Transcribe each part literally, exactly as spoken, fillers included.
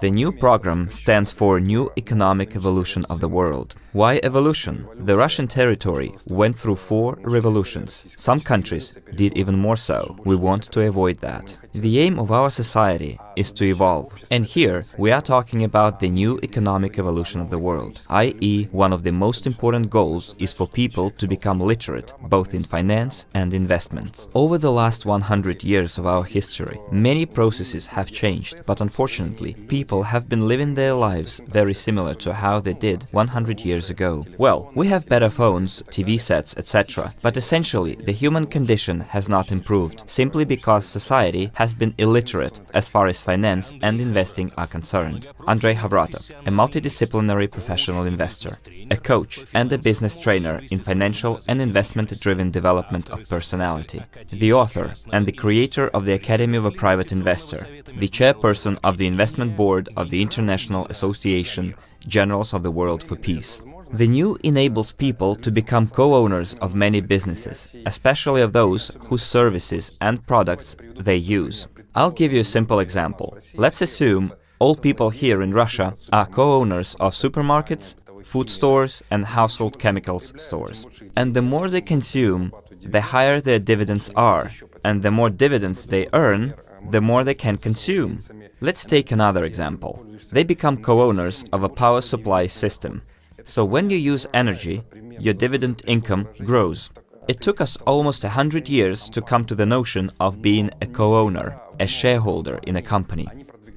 The new program stands for New Economic Evolution of the World. Why evolution? The Russian territory went through four revolutions. Some countries did even more so. We want to avoid that. The aim of our society is to evolve. And here we are talking about the new economic evolution of the world, that is one of the most important goals is for people to become literate, both in finance and investments. Over the last one hundred years of our history, many processes have changed, but unfortunately, people have been living their lives very similar to how they did one hundred years ago. Well, we have better phones, T V sets, et cetera, but essentially the human condition has not improved, simply because society has been illiterate as far as finance and investing are concerned. Andrey Khovratov, a multidisciplinary professional investor, a coach and a business trainer in financial and investment-driven development of personality, the author and the creator of the Academy of a Private Investor, the chairperson of the investment board of the International Association Generals of the World for Peace. The new enables people to become co-owners of many businesses, especially of those whose services and products they use. I'll give you a simple example. Let's assume all people here in Russia are co-owners of supermarkets, food stores and household chemicals stores. And the more they consume, the higher their dividends are, and the more dividends they earn, the more they can consume. Let's take another example. They become co-owners of a power supply system. So when you use energy, your dividend income grows. It took us almost a hundred years to come to the notion of being a co-owner, a shareholder in a company.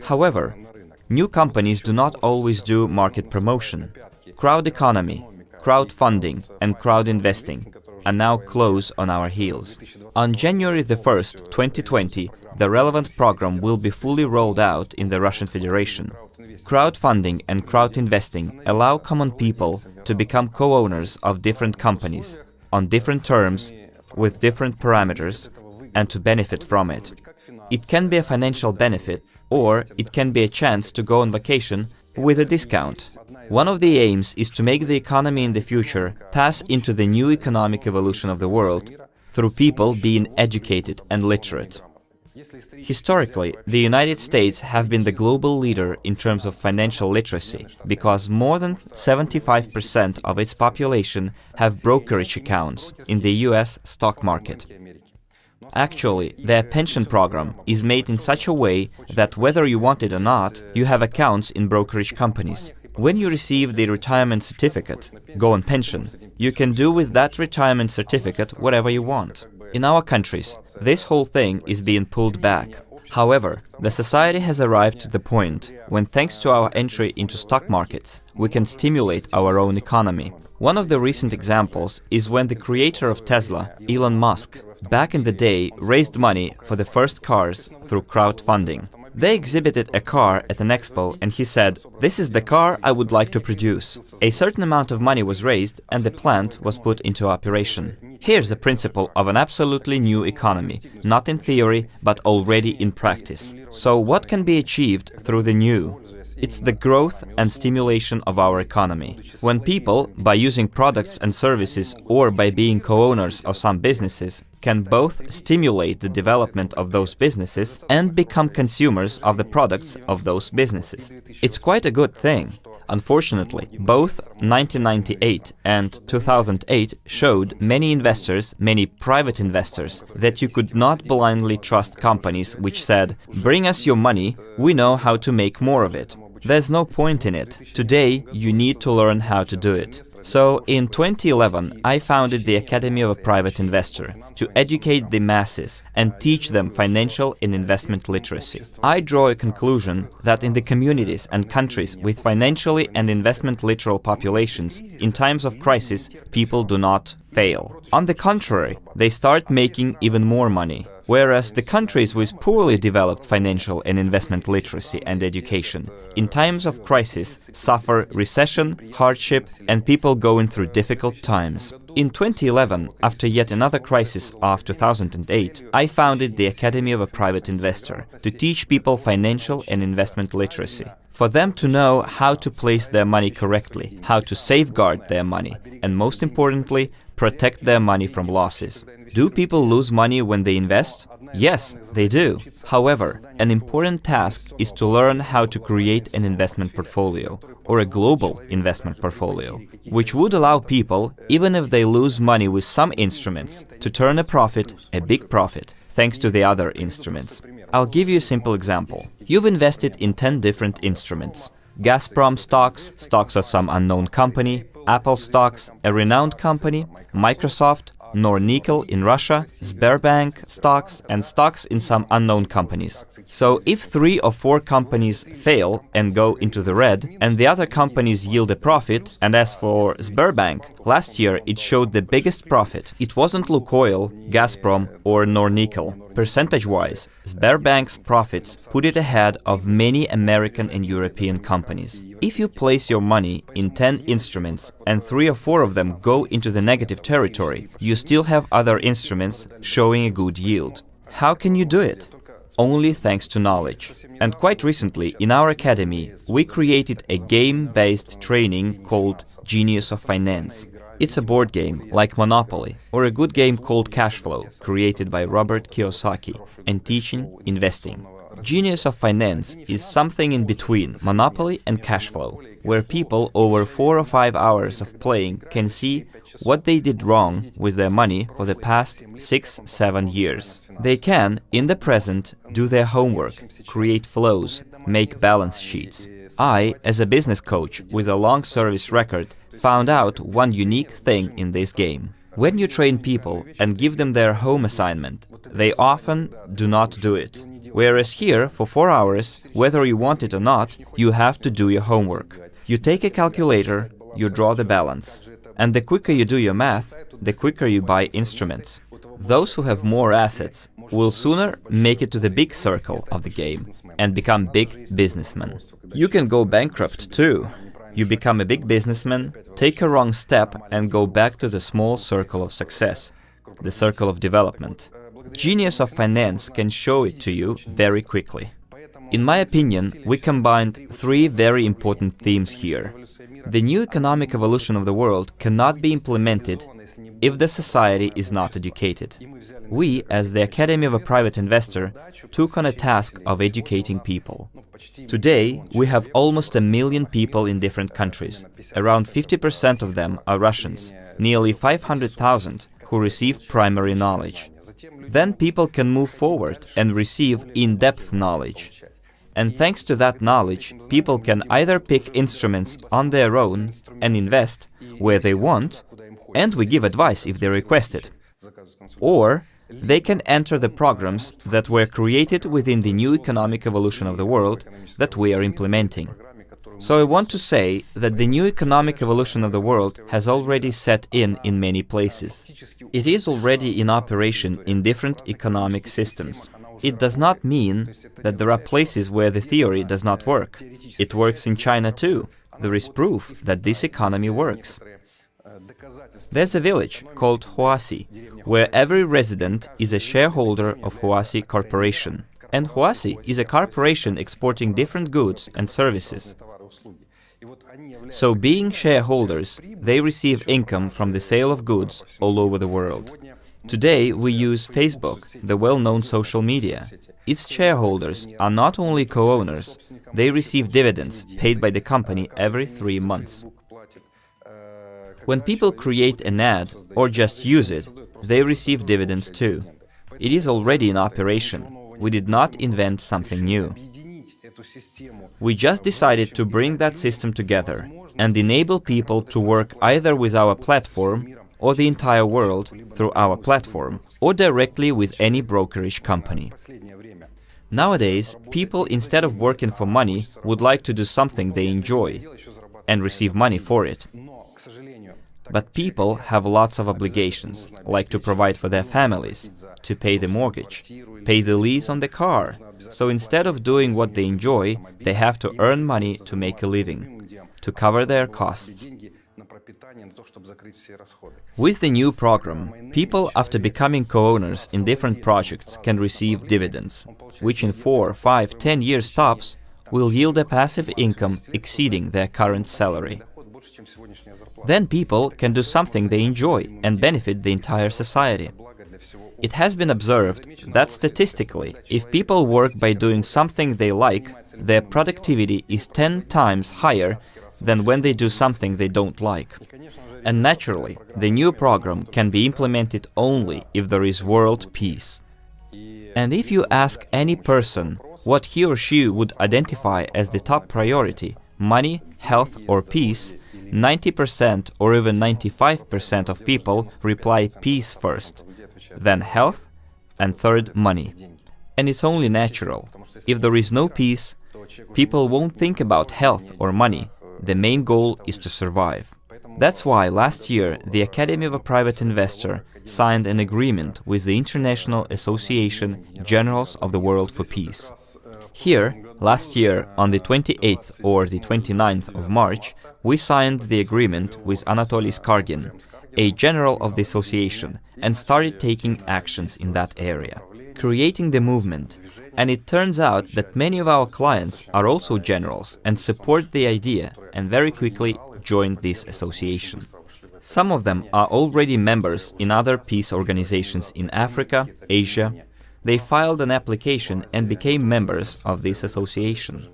However, new companies do not always do market promotion. Crowd economy, crowdfunding and crowd investing are now close on our heels. On January the first, twenty twenty, the relevant program will be fully rolled out in the Russian Federation. Crowdfunding and crowd investing allow common people to become co-owners of different companies, on different terms, with different parameters, and to benefit from it. It can be a financial benefit, or it can be a chance to go on vacation with a discount. One of the aims is to make the economy in the future pass into the new economic evolution of the world through people being educated and literate. Historically, the United States have been the global leader in terms of financial literacy, because more than seventy-five percent of its population have brokerage accounts in the U S stock market. Actually, their pension program is made in such a way that whether you want it or not, you have accounts in brokerage companies. When you receive the retirement certificate, go on pension, you can do with that retirement certificate whatever you want. In our countries, this whole thing is being pulled back. However, the society has arrived to the point when, thanks to our entry into stock markets, we can stimulate our own economy. One of the recent examples is when the creator of Tesla, Elon Musk, back in the day raised money for the first cars through crowdfunding. They exhibited a car at an expo and he said, "This is the car I would like to produce." A certain amount of money was raised and the plant was put into operation. Here's the principle of an absolutely new economy, not in theory, but already in practice. So what can be achieved through the new? It's the growth and stimulation of our economy. When people, by using products and services or by being co-owners of some businesses, can both stimulate the development of those businesses and become consumers of the products of those businesses. It's quite a good thing. Unfortunately, both nineteen ninety-eight and two thousand eight showed many investors, many private investors, that you could not blindly trust companies which said, "Bring us your money, we know how to make more of it." There's no point in it. Today, you need to learn how to do it. So, in twenty eleven, I founded the Academy of a Private Investor to educate the masses and teach them financial and investment literacy. I draw a conclusion that in the communities and countries with financially and investment literal populations, in times of crisis, people do not fail. On the contrary, they start making even more money. Whereas the countries with poorly developed financial and investment literacy and education, in times of crisis, suffer recession, hardship, and people going through difficult times. In twenty eleven, after yet another crisis of two thousand eight, I founded the Academy of a Private Investor to teach people financial and investment literacy, for them to know how to place their money correctly, how to safeguard their money, and most importantly, protect their money from losses. Do people lose money when they invest? Yes, they do. However, an important task is to learn how to create an investment portfolio, or a global investment portfolio, which would allow people, even if they lose money with some instruments, to turn a profit, a big profit, thanks to the other instruments. I'll give you a simple example. You've invested in ten different instruments. Gazprom stocks, stocks of some unknown company, Apple stocks, a renowned company, Microsoft, Nornickel in Russia, Sberbank stocks, and stocks in some unknown companies. So if three or four companies fail and go into the red, and the other companies yield a profit, and as for Sberbank, last year it showed the biggest profit. It wasn't Lukoil, Gazprom, or Nornickel. Percentage-wise, Sberbank's profits put it ahead of many American and European companies. If you place your money in ten instruments and three or four of them go into the negative territory, you still have other instruments showing a good yield. How can you do it? Only thanks to knowledge. And quite recently, in our academy, we created a game-based training called Genius of Finance. It's a board game, like Monopoly, or a good game called Cashflow, created by Robert Kiyosaki, and teaching investing. Genius of Finance is something in between Monopoly and Cashflow, where people over four or five hours of playing can see what they did wrong with their money for the past six, seven years. They can, in the present, do their homework, create flows, make balance sheets. I, as a business coach with a long service record, found out one unique thing in this game. When you train people and give them their home assignment, they often do not do it. Whereas here, for four hours, whether you want it or not, you have to do your homework. You take a calculator, you draw the balance. And the quicker you do your math, the quicker you buy instruments. Those who have more assets will sooner make it to the big circle of the game and become big businessmen. You can go bankrupt too. You become a big businessman, take a wrong step and go back to the small circle of success, the circle of development. Genius of Finance can show it to you very quickly. In my opinion, we combined three very important themes here. The new economic evolution of the world cannot be implemented if the society is not educated. We, as the Academy of a Private Investor, took on a task of educating people. Today, we have almost a million people in different countries. Around fifty percent of them are Russians, nearly five hundred thousand who receive primary knowledge. Then people can move forward and receive in-depth knowledge. And thanks to that knowledge, people can either pick instruments on their own and invest where they want, and we give advice if they request it. Or they can enter the programs that were created within the new economic evolution of the world that we are implementing. So I want to say that the new economic evolution of the world has already set in in many places. It is already in operation in different economic systems. It does not mean that there are places where the theory does not work. It works in China too. There is proof that this economy works. There's a village called Huaxi, where every resident is a shareholder of Huaxi Corporation. And Huaxi is a corporation exporting different goods and services. So, being shareholders, they receive income from the sale of goods all over the world. Today, we use Facebook, the well-known social media. Its shareholders are not only co-owners, they receive dividends paid by the company every three months. When people create an ad or just use it, they receive dividends too. It is already in operation. We did not invent something new. We just decided to bring that system together and enable people to work either with our platform or the entire world through our platform, or directly with any brokerage company. Nowadays, people, instead of working for money, would like to do something they enjoy and receive money for it. But people have lots of obligations, like to provide for their families, to pay the mortgage, pay the lease on the car. So instead of doing what they enjoy, they have to earn money to make a living, to cover their costs. With the new program, people, after becoming co-owners in different projects, can receive dividends, which in four, five, ten years tops will yield a passive income exceeding their current salary. Then people can do something they enjoy and benefit the entire society. It has been observed that statistically, if people work by doing something they like, their productivity is ten times higher than when they do something they don't like. And naturally, the new program can be implemented only if there is world peace. And if you ask any person what he or she would identify as the top priority, money, health or peace, ninety percent or even ninety-five percent of people reply peace first, then health, and third money. And it's only natural. If there is no peace, people won't think about health or money. The main goal is to survive. That's why last year the Academy of a Private Investor signed an agreement with the International Association Generals of the World for Peace. Here, last year, on the twenty-eighth or the twenty-ninth of March, we signed the agreement with Anatoly Skargin, a general of the association, and started taking actions in that area, creating the movement. And it turns out that many of our clients are also generals and support the idea, and very quickly joined this association. Some of them are already members in other peace organizations in Africa, Asia. They filed an application and became members of this association.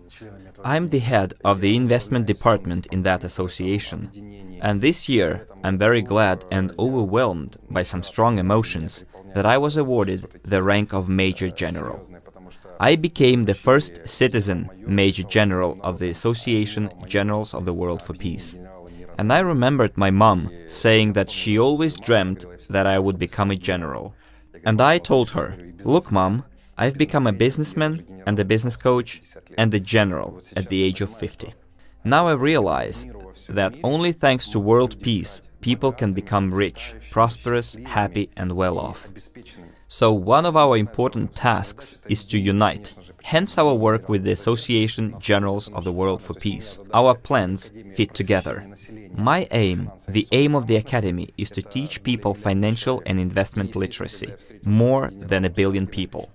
I'm the head of the investment department in that association. And this year, I'm very glad and overwhelmed by some strong emotions that I was awarded the rank of Major General. I became the first citizen Major General of the Association Generals of the World for Peace. And I remembered my mom saying that she always dreamt that I would become a general. And I told her, "Look, Mom, I've become a businessman and a business coach and a general at the age of fifty. Now I realize that only thanks to world peace, people can become rich, prosperous, happy and well-off. So one of our important tasks is to unite, hence our work with the Association Generals of the World for Peace. Our plans fit together. My aim, the aim of the Academy, is to teach people financial and investment literacy, more than a billion people.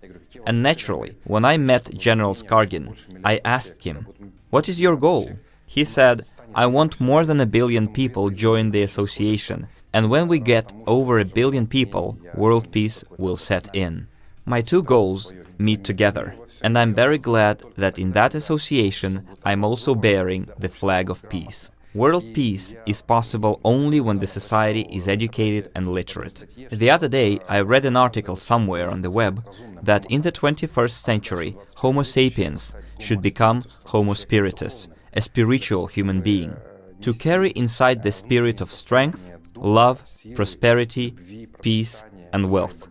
And naturally, when I met General Skargin, I asked him, "What is your goal?" He said, "I want more than a billion people join the association, and when we get over a billion people, world peace will set in." My two goals meet together, and I'm very glad that in that association I'm also bearing the flag of peace. World peace is possible only when the society is educated and literate. The other day I read an article somewhere on the web that in the twenty-first century Homo sapiens should become Homo spiritus, a spiritual human being, to carry inside the spirit of strength, love, prosperity, peace and wealth.